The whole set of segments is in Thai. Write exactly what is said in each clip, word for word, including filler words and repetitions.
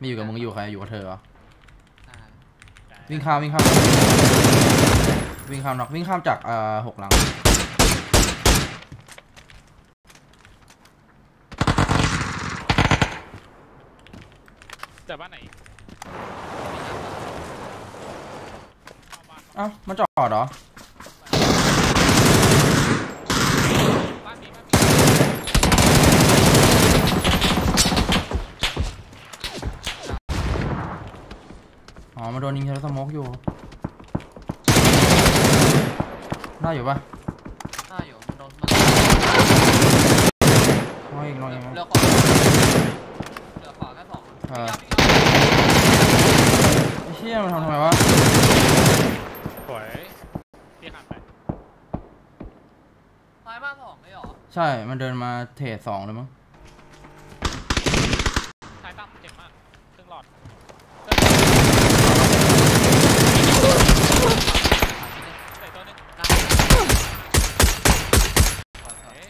ไม่อยู่กับมึงอยู่ใครอยู่กับเธอเหรอวิ่งข้ามวิ่งข้ามวิ่งข้ามนอกวิ่งข้ามจากเอ่อหกหลังแต่บ้านไหนอ้าวมันจอดเหรออ๋อมาโดนยิงแล้วสโมกอยู่ได้อยู่ปะได้อยู่โดนโอ้ยโดนยังไงเหลือขวาเหลือขวาแค่สองเออไอ้เชี่ยมันทำทำไมวะสวยที่หันไปซ้ายบ้านสองเลยเหรอใช่มันเดินมาเทรดสองเลยมั้งซ้ายตั้มเจ็บมากครึ่งหลอด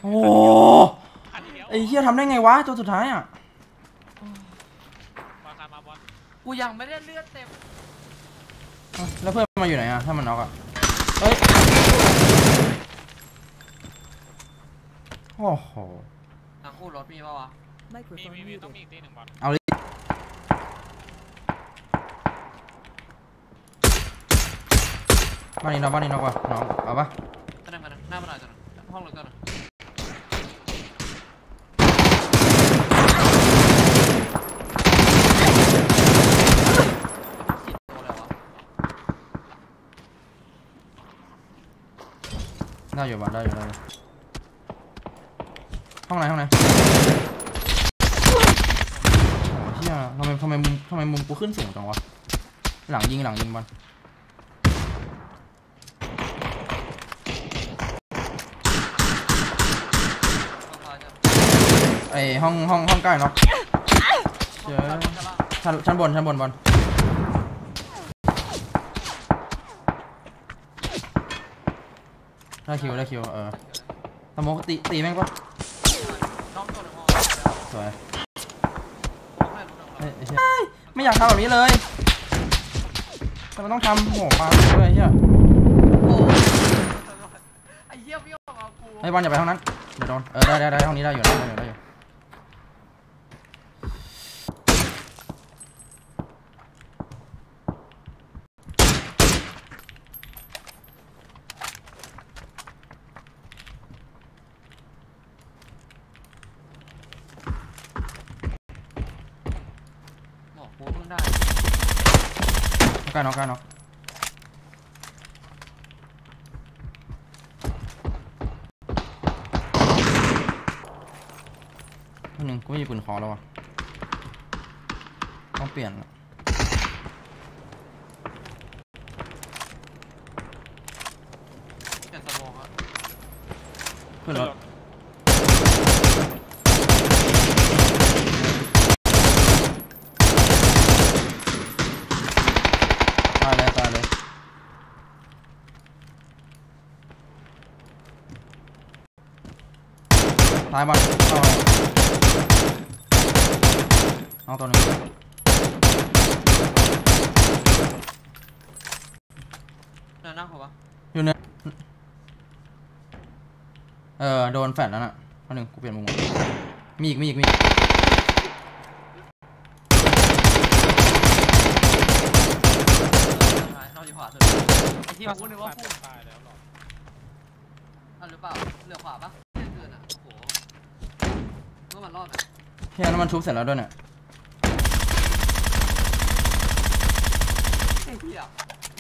โอ้ไอ้เฮียทำได้ไงวะตัวสุดท้ายอ่ะกูยังไม่ได้เลือดเต็มแล้วเพื่อนมาอยู่ไหนอ่ะถ้ามันน็อกอ่ะเอ้ยโอ้โหทางคู่รถมีป่าววะมีมีต้องมีตีหนึ่งบอลเอาดิบ้านนี้น็อกบ้านนี้น็อกว่ะน็อกเอาปะหน้ามันหน้ามันหน่อยจ้ะห้องเลยจ้ะได้อยู่บ้านได้อยู่ได้ห้องไหนห้องไหนโอ้เหี้ยทำไมทำไมมุมทำไมมุมกูขึ้นสูงจังวะหลังยิงหลังยิงบอลไอห้องห้องห้องใกล้เนาะเจอชั้นชั้นบนชั้นบนบอลได้คิวได้คิวเออสมองตีตีแม่งปะสวยไม่อยากทำแบบนี้เลยแต่มันต้องทำโหมาด้วยเฮียไอ้บอลอย่าไปห้องนั้นเดี๋ยวโดนเออได้ได้ได้ห้องนี้ได้อยู่ได้อยู่ได้อยู่กันเนาะกันเนาะคนหนึ่งกูไม่มีปืนคอแล้วอ่ะต้องเปลี่ยนเปลี่ยนสมองอ่ะขึ้นรถตายบอลเอาตัวหนึ่งเดินหน้าผมวะอยู่เนี่ยเออโดนแฟลชแล้วน่ะตัวหนึ่งกูเปลี่ยนมุมมีอีกมีอีกมีอีกเราอยู่ขวาสุดไอ้ที่ผมนึกว่าพุ่งตายแล้วหรออันหรือเปล่าเหลือขวาปะมันรอดนะเฮียแล้วมันชุบเสร็จแล้วด้วยเนี่ยไอ้เหี้ย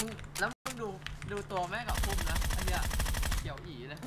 มึงแล้วมึงดูดูตัวแม่กับพุ่มนะไอ้เหี้ยเขียวอี๋เลย